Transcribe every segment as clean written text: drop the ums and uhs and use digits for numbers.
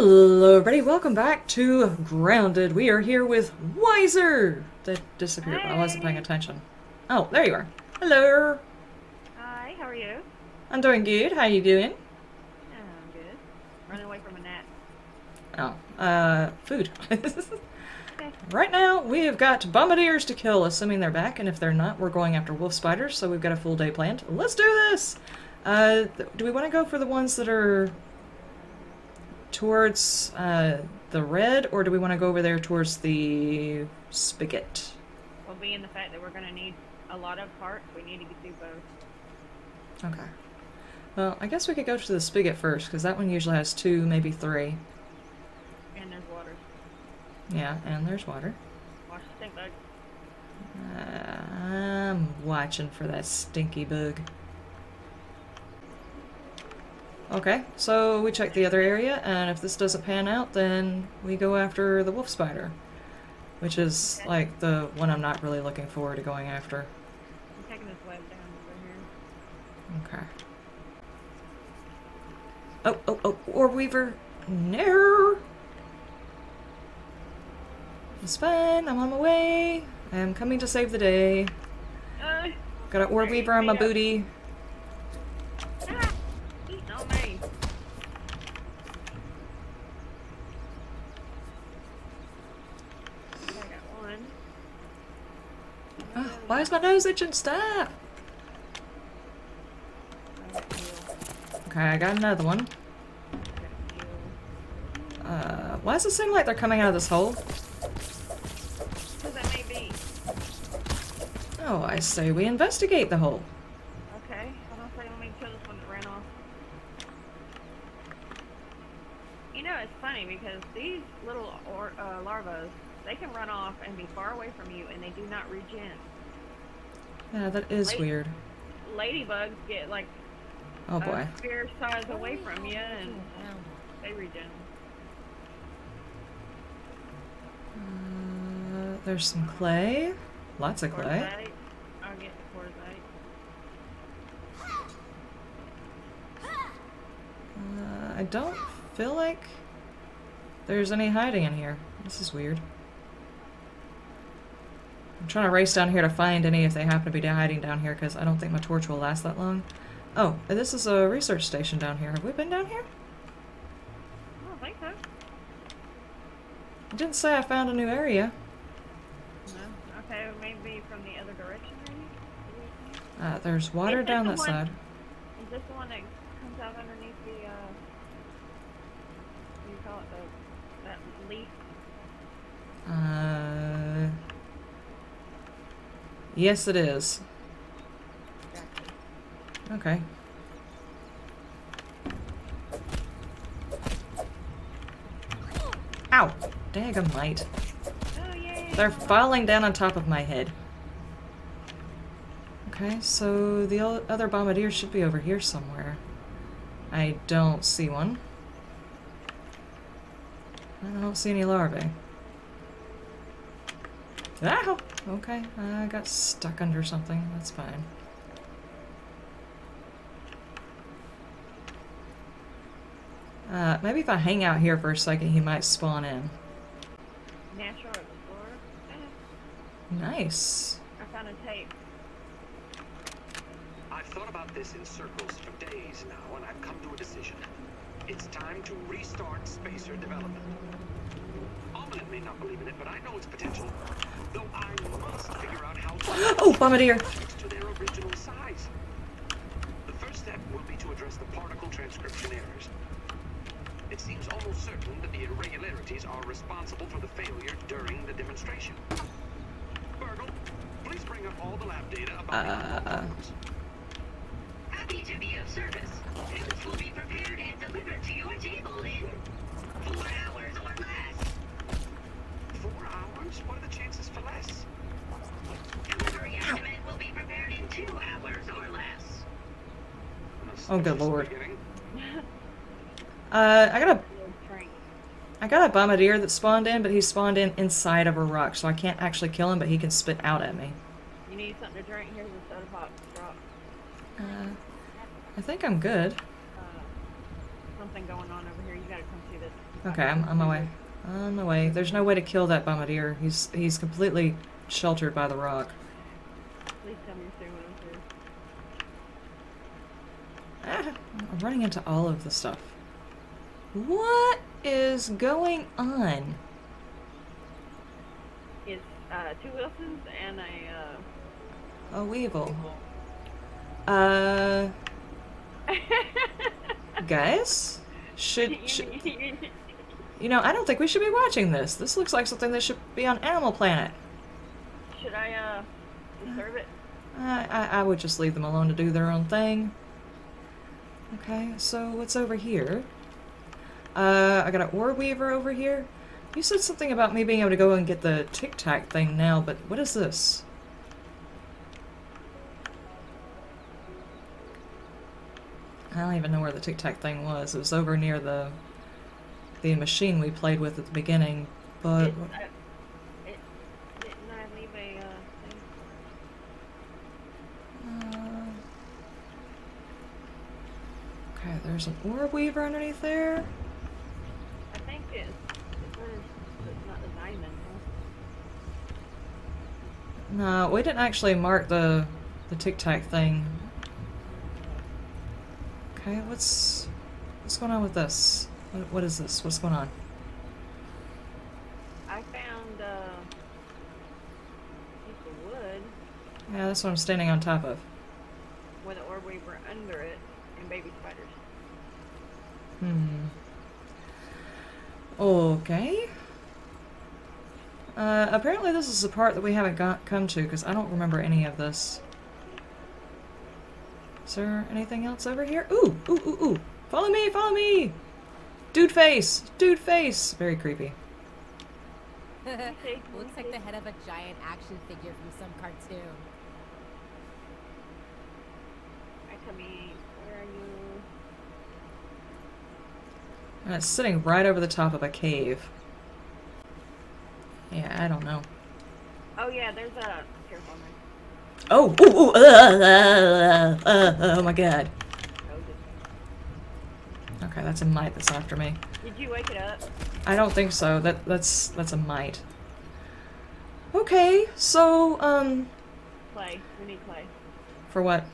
Hello everybody, welcome back to Grounded. We are here with Wiser! That disappeared. Hi. I wasn't paying attention. Oh, there you are. Hello! Hi, how are you? I'm doing good. How are you doing? I'm good. Running away from a gnat. Oh, food. Okay. Right now, we've got bombardiers to kill, assuming they're back, and if they're not, we're going after wolf spiders, so we've got a full day planned. Let's do this! Do we want to go for the ones that are towards the red, or do we want to go over there towards the spigot? Well, being the fact that we're going to need a lot of parts, we need to do both. Okay. Well, I guess we could go to the spigot first, because that one usually has two, maybe three. And there's water. Yeah, and there's water. Watch the stink bug. I'm watching for that stinky bug. Okay, so we check the other area, and if this doesn't pan out, then we go after the wolf spider, which is, okay, like, the one I'm not really looking forward to going after. I'm taking this web down over here. Okay. Oh, orb weaver. No! It's fine, I'm on my way. I am coming to save the day. Got an orb weaver on my booty. Why is my nose itching? Stop! Okay, I got another one. Why does it seem like they're coming out of this hole? Because that may be. Oh, I say we investigate the hole. Okay, hold on a second. Let me kill this one that ran off. You know, it's funny because these little larvas, they can run off and be far away from you, and they do not regen. Yeah, that is weird. Ladybugs get, like, oh boy, a fair size away from you, and they regen. There's some clay. Lots of clay. Quartzite. I'll get the quartzite. I don't feel like there's any hiding in here. This is weird. I'm trying to race down here to find any if they happen to be hiding down here, because I don't think my torch will last that long. Oh, this is a research station down here. Have we been down here? I don't think so. I didn't say I found a new area. No. Okay, maybe from the other direction, maybe? There's water down that side. Is this the one that comes out underneath the, what do you call it, that leaf? Yes, it is. Okay. Ow! Daggamite. Oh, yay. They're falling down on top of my head. Okay, so the other bombardier should be over here somewhere. I don't see one. I don't see any larvae. Ow! Okay, I got stuck under something. That's fine. Maybe if I hang out here for a second, he might spawn in. Natural explorer. Nice. I found a tape. I've thought about this in circles for days now, and I've come to a decision. It's time to restart spacer development. Omnit may not believe in it, but I know its potential. Though I must figure out how to bombardier to their original size. The first step will be to address the particle transcription errors. It seems almost certain that the irregularities are responsible for the failure during the demonstration. Burgle, please bring up all the lab data about the Happy to be of service. Notes will be prepared and delivered to your table in 4 hours or less. 4 hours? What are the chances for less? Delivery estimate will be prepared in 2 hours or less. Oh, good lord. I got a bombardier that spawned in, but he spawned in inside of a rock, so I can't actually kill him, but he can spit out at me. You need something to drink? Here's a soda pop. I think I'm good. Something going on over here. You gotta come see this. Okay, I'm on my way. On my way. There's no way to kill that bombardier. He's completely sheltered by the rock. At least I'm through when I'm through. I'm running into all of the stuff. What is going on? It's two Wilsons and a weevil. Guys? You know, I don't think we should be watching this. This looks like something that should be on Animal Planet. Should I, disturb it? I would just leave them alone to do their own thing. Okay, so what's over here? I got an ore weaver over here. You said something about me being able to go and get the tic-tac thing now, but what is this? I don't even know where the tic-tac thing was. It was over near the machine we played with at the beginning, but... Didn't I leave a, thing? Okay, there's an orb weaver underneath there. I think it's not the diamond, huh? No, we didn't actually mark the tic-tac thing. Okay, what's going on with this? What is this? What's going on? I found a piece of wood. Yeah, that's what I'm standing on top of. With an orb weaver under it and baby spiders. Hmm. Okay. Apparently this is the part that we haven't come to because I don't remember any of this. Is there anything else over here? Ooh! Ooh! Ooh! Ooh! Follow me! Follow me! Dude face! Dude face! Very creepy. Looks like the head of a giant action figure from some cartoon. Where are you? And it's sitting right over the top of a cave. Yeah, I don't know. Oh yeah, there's a... Careful, man. Oh! Ooh! Ooh! Oh my god. Okay, that's a mite that's after me. Did you wake it up? I don't think so. That's a mite. Okay, so clay. We need clay. For what?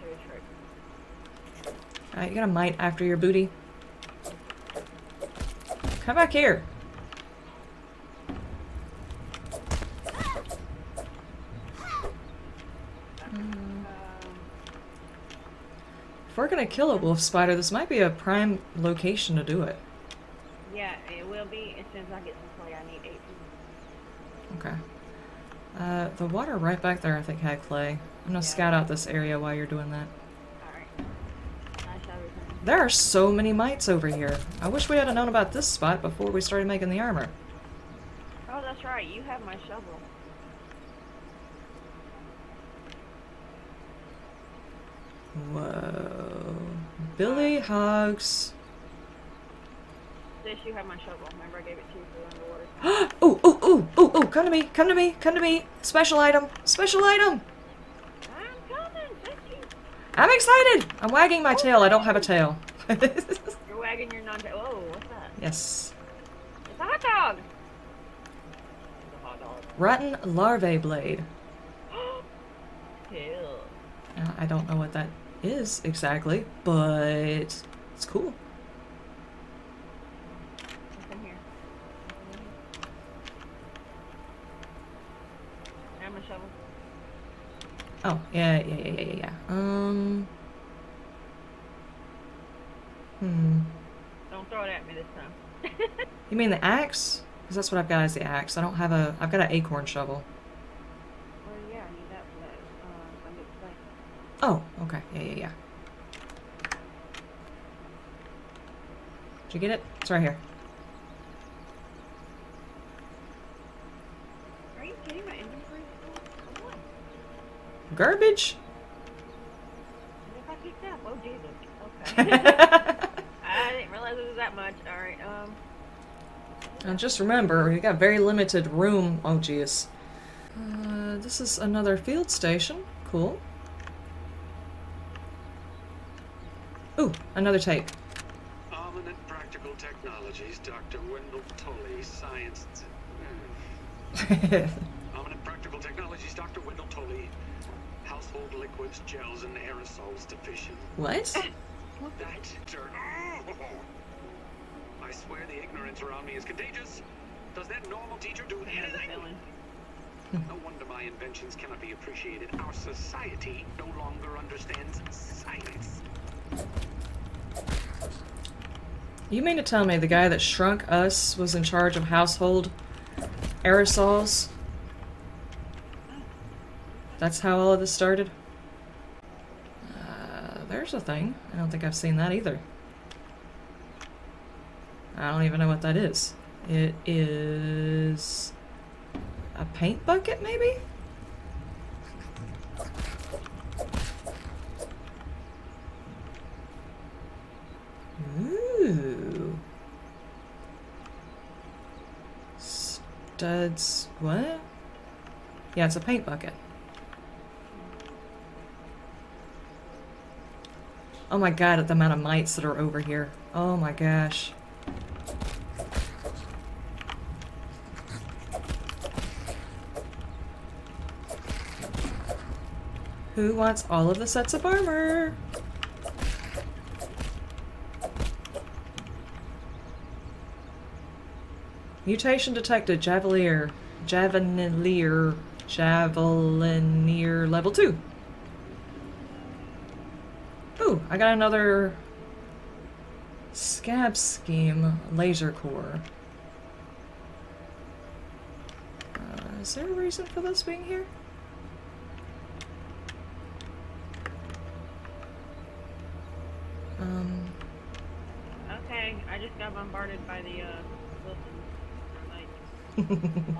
Sure. Alright, you got a mite after your booty. Come back here. If we're gonna kill a wolf spider, this might be a prime location to do it. Yeah, it will be as soon as I get some clay. I need 8. Okay. The water right back there I think had clay. I'm gonna scout out this area while you're doing that. Alright. I shall return. There are so many mites over here. I wish we had known about this spot before we started making the armor. Oh, that's right. You have my shovel. Whoa. Billy Hogs. This, you have my shovel. Remember I gave it to you for underwater. Oh, oh, oh, oh, oh, come to me, come to me, come to me. Special item, special item. I'm coming, thank you. I'm excited. I'm wagging my tail. I don't have a tail. You're wagging your non-tail. Oh, what's that? Yes. It's a hot dog. It's a hot dog. Rotten larvae blade. Tail. I don't know what that is exactly, but it's cool. What's in here? I have my shovel. Oh, yeah. Don't throw it at me this time. You mean the axe? Because that's what I've got is the axe. I don't have a... I've got an acorn shovel. Oh, okay. Yeah. Did you get it? It's right here. Are you kidding? My inventory is full? What? Garbage? What if I picked up? Oh, Jesus. Okay. I didn't realize it was that much. Alright, And just remember, we got very limited room. Oh, jeez. This is another field station. Cool. Ooh, another tape. Omnipractical and Technologies, Dr. Wendell Tully, Science... Omnipractical Technologies, Dr. Wendell Tully, Household Liquids, Gels, and Aerosols Division. What? What that turn? Oh! I swear the ignorance around me is contagious. Does that normal teacher do anything? No wonder my inventions cannot be appreciated. Our society no longer understands science. You mean to tell me the guy that shrunk us was in charge of household aerosols? That's how all of this started? There's a thing. I don't think I've seen that either. I don't even know what that is. It is... a paint bucket, maybe? Ooh. Studs... what? Yeah, it's a paint bucket. Oh my god, at the amount of mites that are over here. Oh my gosh. Who wants all of the sets of armor? Mutation detected. Javelinier. Javelinier. Javelinier level 2. Ooh, I got another scab scheme laser core. Is there a reason for this being here? Okay, I just got bombarded by the Wilsons. Like,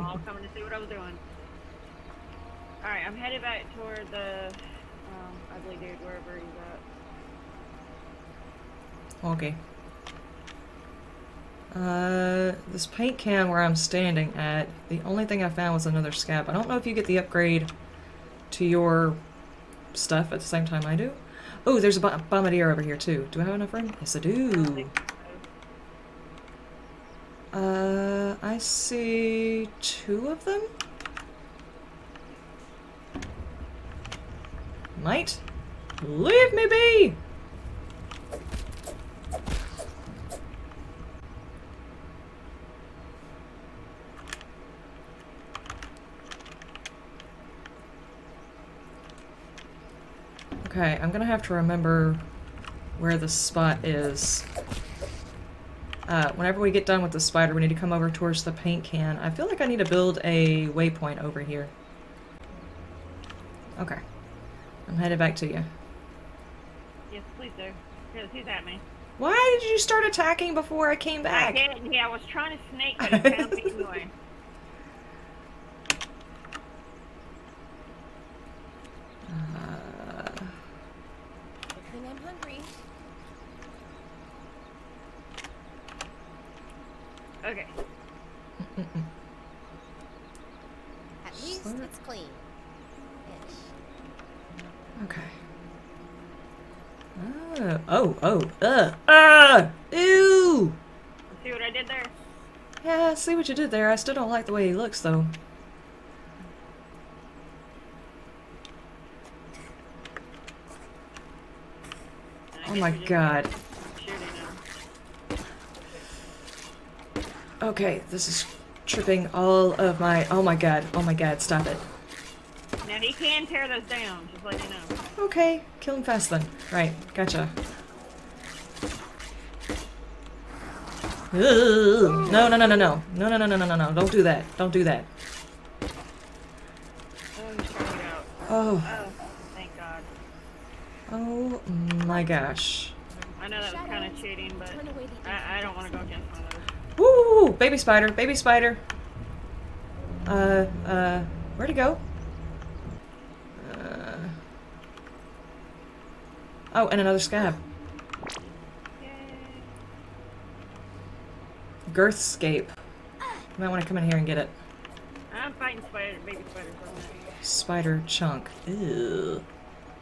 all coming to see what I was doing. Alright, I'm headed back toward the ugly dude, wherever he's at. Okay. This paint can where I'm standing at, the only thing I found was another scab. I don't know if you get the upgrade to your stuff at the same time I do. Oh, there's a bombardier over here too. Do I have enough room? Yes, I do. I see 2 of them. Might leave me be. Okay, I'm gonna have to remember where this spot is. Whenever we get done with the spider, we need to come over towards the paint can. I feel like I need to build a waypoint over here. Okay. I'm headed back to you. Yes, please do. Because he's at me. Why did you start attacking before I came back? I didn't. Yeah, I was trying to sneak, but it found me anyway. Okay. At least it's clean. Ish. Okay. Ew! See what I did there? Yeah, see what you did there. I still don't like the way he looks, though. Oh my god. Okay, this is tripping all of my... oh my god, stop it. Now he can tear those down, just let you know. Okay, kill him fast then. Right, gotcha. Ugh. No, no, no, no, no. No, no, no, no, no, no, no. Don't do that. Don't do that. Oh. Thank god. Oh my gosh. I know that was kind of cheating, but I don't want to go against one of those. Woo! Baby spider, baby spider. Where'd it go? Oh, and another scab. Yay. Girthscape. You might want to come in here and get it. I'm fighting spider, baby spiders. Spider chunk. Ew.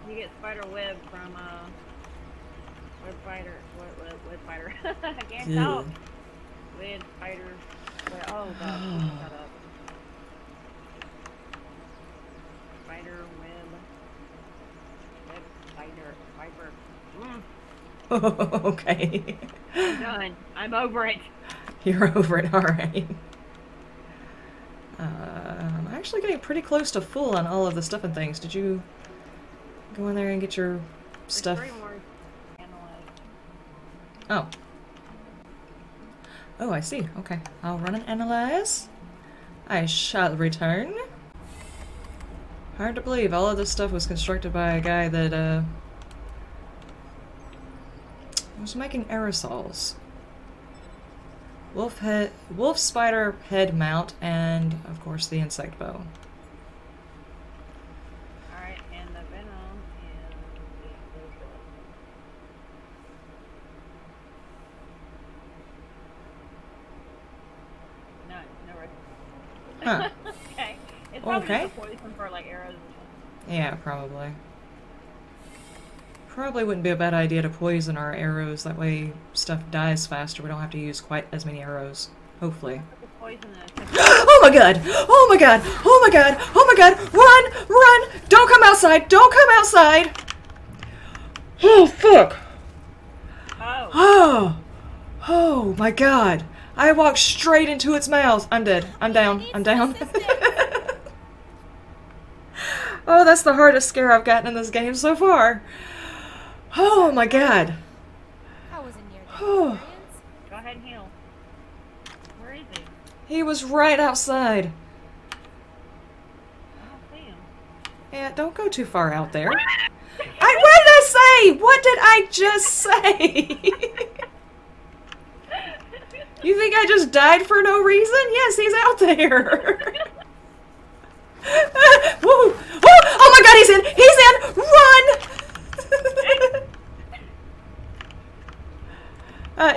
You get spider web from Windfighter. Windfighter. I can't talk. Windfighter. Oh god, shut up. Spider web. Spider. Viper. Mm. Oh, okay. I'm done. I'm over it. You're over it, alright. I'm actually getting pretty close to full on all of the stuff and things. Did you go in there and get your stuff? There's three more analyze. Oh. Oh, I see. Okay. I'll run and analyze. I shall return. Hard to believe all of this stuff was constructed by a guy that was making aerosols. Wolf spider head mount, and of course the insect bow. Alright, and the venom and the no okay. It's probably okay. Just a poison for like arrows. Yeah, probably. Probably wouldn't be a bad idea to poison our arrows, that way stuff dies faster, we don't have to use quite as many arrows, hopefully. Oh my god! Oh my god! Oh my god! Oh my god! Run! Run! Don't come outside! Don't come outside! Oh fuck! Oh. Oh! Oh my god! I walked straight into its mouth! I'm dead. I'm down. I'm down. Oh, that's the hardest scare I've gotten in this game so far. Oh my god. I wasn't near that. Go ahead and heal. Where is he? He was right outside. Oh, damn. Yeah, don't go too far out there. What did I say? What did I just say? You think I just died for no reason? Yes, he's out there. Woo. Oh my god, he's in! He's in! Run!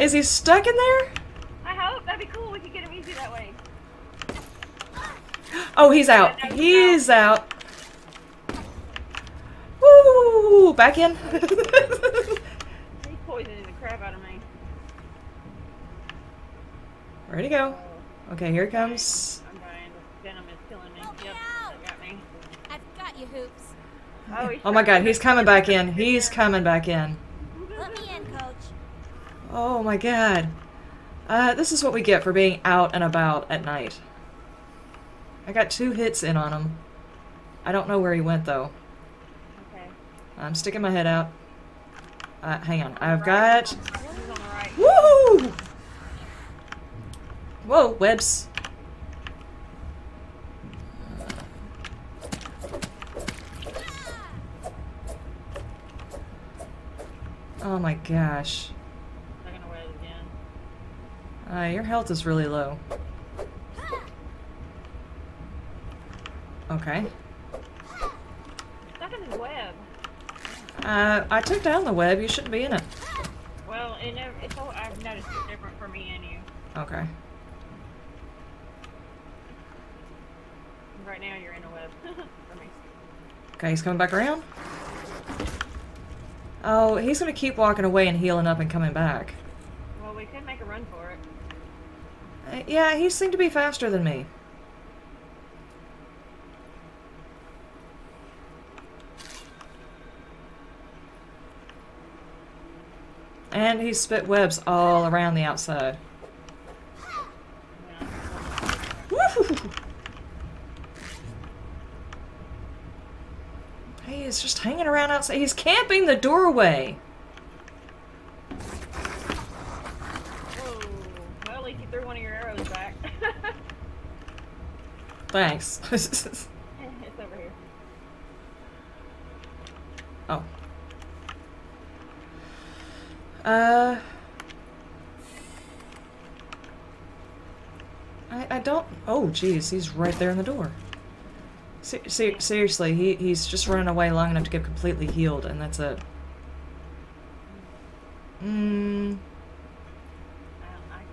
Is he stuck in there? I hope. That'd be cool. We could get him easy that way. Oh, he's out. He's out. Woo! Back in. He's poisoning the crap out of me. Where'd he go? Okay, here he comes. I'm dying. Venom is killing me. Yep, that got me. I've got you, Hoops. Oh my god, he's coming back in. He's coming back in. Let me in, Coach. Oh my god. This is what we get for being out and about at night. I got 2 hits in on him. I don't know where he went, though. Okay. I'm sticking my head out. Hang on. I've got... Woo! Whoa, webs. Oh my gosh. Your health is really low. Okay. Stuck in the web. I took down the web. You shouldn't be in it. Well, it's all, I've noticed it's different for me and you. Okay. Right now you're in a web for me. Okay, he's coming back around. Oh, he's going to keep walking away and healing up and coming back. Well, we could make a run for it. Yeah, he seemed to be faster than me. And he spit webs all around the outside. Woo! He is just hanging around outside. He's camping the doorway. Whoa. Well, at least you threw one of your arrows back. Thanks. It's over here. Oh. I don't... Oh, geez. He's right there in the door. Seriously, he's just running away long enough to get completely healed, and that's it. I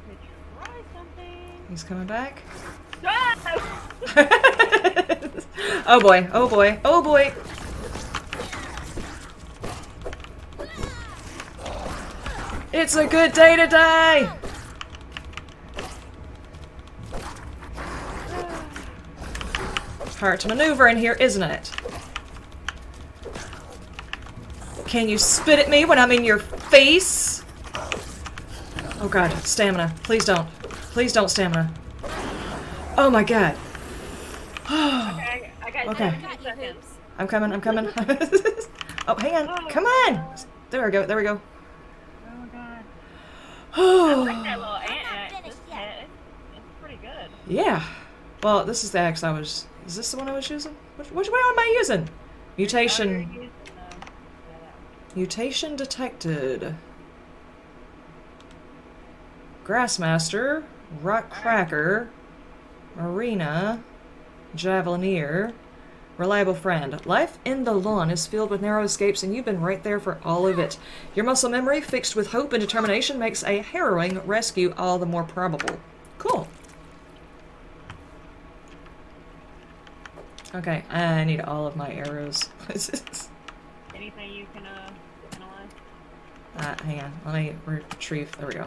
could try something. He's coming back. Oh boy! Oh boy! Oh boy! It's a good day today! It's hard to maneuver in here, isn't it? Can you spit at me when I'm in your face? Oh god, stamina. Please don't. Please don't stamina. Oh my god. Okay, I got okay. 10 seconds. I'm coming. Oh, hang on. Come on! There we go, there we go. Oh god. I like that little ant. It's pretty good. Yeah. Well, this is the axe I was... Is this the one I was using? Which one am I using? Mutation. Mutation detected. Grassmaster, Rock Cracker, Marina, Javelineer, Reliable Friend. Life in the lawn is filled with narrow escapes and you've been right there for all of it. Your muscle memory, fixed with hope and determination, makes a harrowing rescue all the more probable. Cool. Okay, I need all of my arrows. Anything you can analyze? Hang on, let me retrieve, there we go.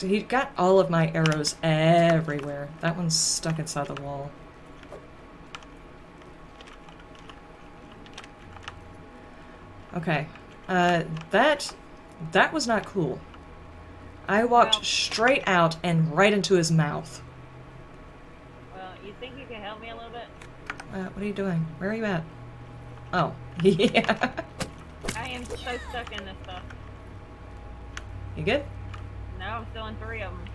He got all of my arrows everywhere. That one's stuck inside the wall. Okay. That was not cool. I walked straight out and right into his mouth. Well, you think you can help me a little bit? What are you doing? Where are you at? Oh. Yeah. I am so stuck in this stuff. You good? No, I'm still in 3 of them.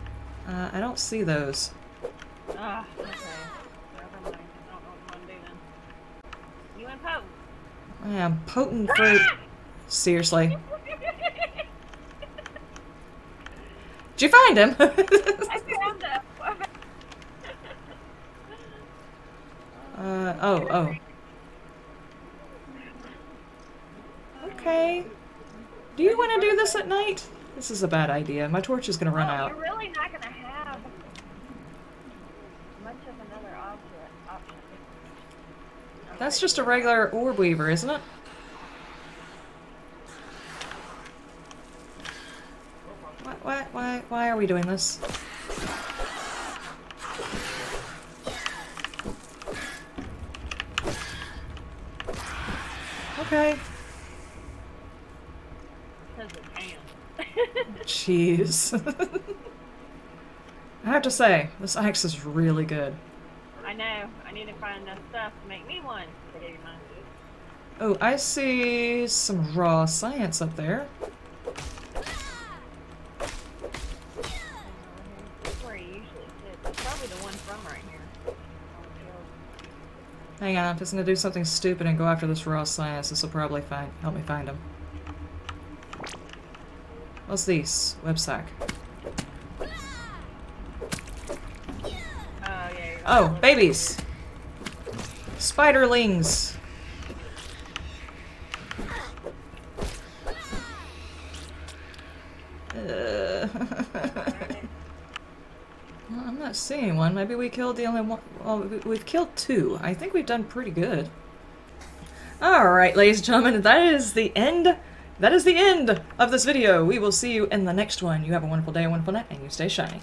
I don't see those. Ah, okay. Never mind. I don't know what I'm gonna do then. You and Poe. I am potent through. Seriously. Did you find him? I found him. Oh. Okay. Do you want to do this at night? This is a bad idea. My torch is going to run out. You're really not going to have much of another option. Okay. That's just a regular orb weaver, isn't it? Why are we doing this? Okay. Jeez. I have to say, this axe is really good. I know. I need to find enough stuff to make me one. Oh, I see some raw science up there. Where you usually sit. It's probably the one from right here. Hang on, I'm just gonna do something stupid and go after this raw science. This will probably help me find him. What's these? Websack. Oh, babies! Spiderlings! Well, I'm not seeing one. Maybe we killed the only one. Well, we've killed 2. I think we've done pretty good. Alright, ladies and gentlemen, that is the end. That is the end of this video. We will see you in the next one. You have a wonderful day, a wonderful night, and you stay shiny.